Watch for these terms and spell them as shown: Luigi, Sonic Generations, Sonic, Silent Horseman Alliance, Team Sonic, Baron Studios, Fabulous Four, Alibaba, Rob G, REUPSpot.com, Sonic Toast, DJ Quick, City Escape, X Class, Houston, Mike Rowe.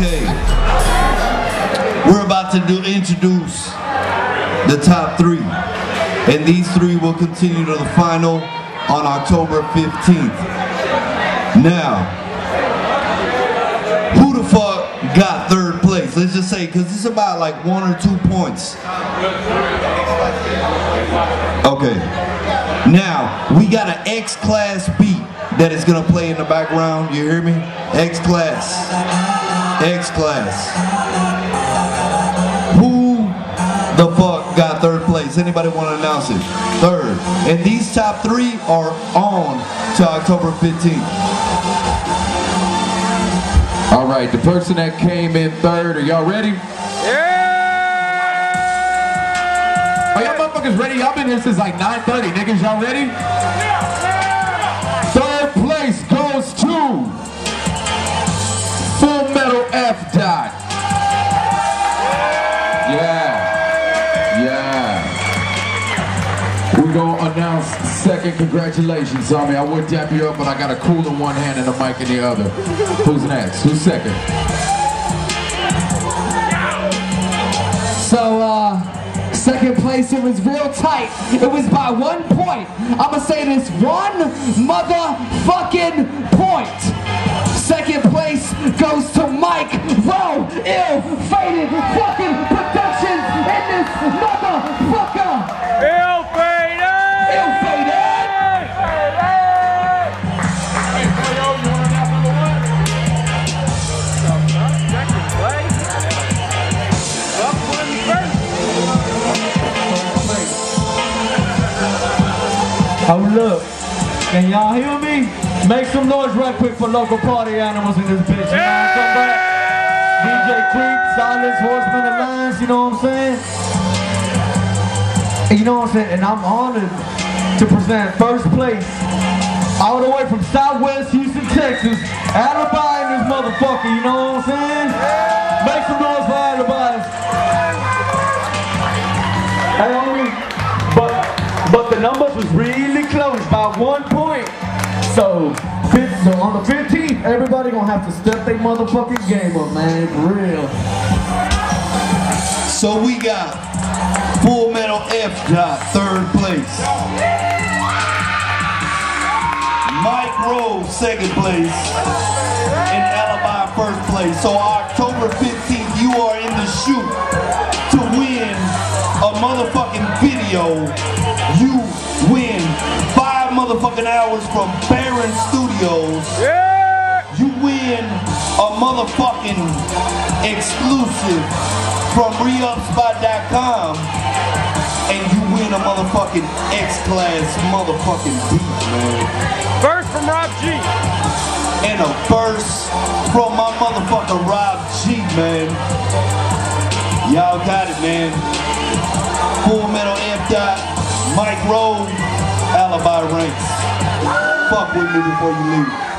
Okay, we're about to introduce the top three, and these three will continue to the final on October 15th. Now, who the fuck got third place? Let's just say, because it's about like 1 or 2 points. Okay, now we got an X Class beat that is gonna play in the background. You hear me? X Class, X Class. Who the fuck got third place? Anybody want to announce it? Third. And these top three are on to October 15th. All right, the person that came in third, are y'all ready? Yeah! Are y'all motherfuckers ready? Y'all been here since like 9:30, niggas. Y'all ready? Goes to Full Metal F Dot. Yeah, yeah. We're gonna announce second. Congratulations, homie. I would tap you up, but I got a cool in one hand and a mic in the other. Who's next? Who's second? So, second place, it was real tight. It was by 1 point. I'ma say this, one motherfucking point. Second place goes to Mike Rowe, ill-fated fucking productions in this motherfucker. Ill-fated! Oh look, can y'all hear me? Make some noise right quick for local party animals in this bitch. You know what I'm talking about? DJ Quick, Silent Horseman Alliance, you know what I'm saying? And you know what I'm saying? And I'm honored to present first place, all the way from Southwest Houston, Texas, Alibaba in this motherfucker, you know what I'm saying? Make some noise for Alibaba. Hey homie, but the numbers was really close by 1 point. So on the 15th, everybody gonna have to step their motherfucking game up, man, for real. So we got Full Metal F Dot third place, Mike Rowe second place, and Alibi first place. So October 15th, you are in the shoot to win a motherfucking video. You win 5 motherfucking hours from Baron Studios. Yeah. You win a motherfucking exclusive from REUPSpot.com. And you win a motherfucking X-Class motherfucking beat, man. First from Rob G. And a verse from my motherfucking Rob G, man. Y'all got it, man. Full Metal F Dot. Mike Rowe, Alibi ranks. Fuck with me before you leave.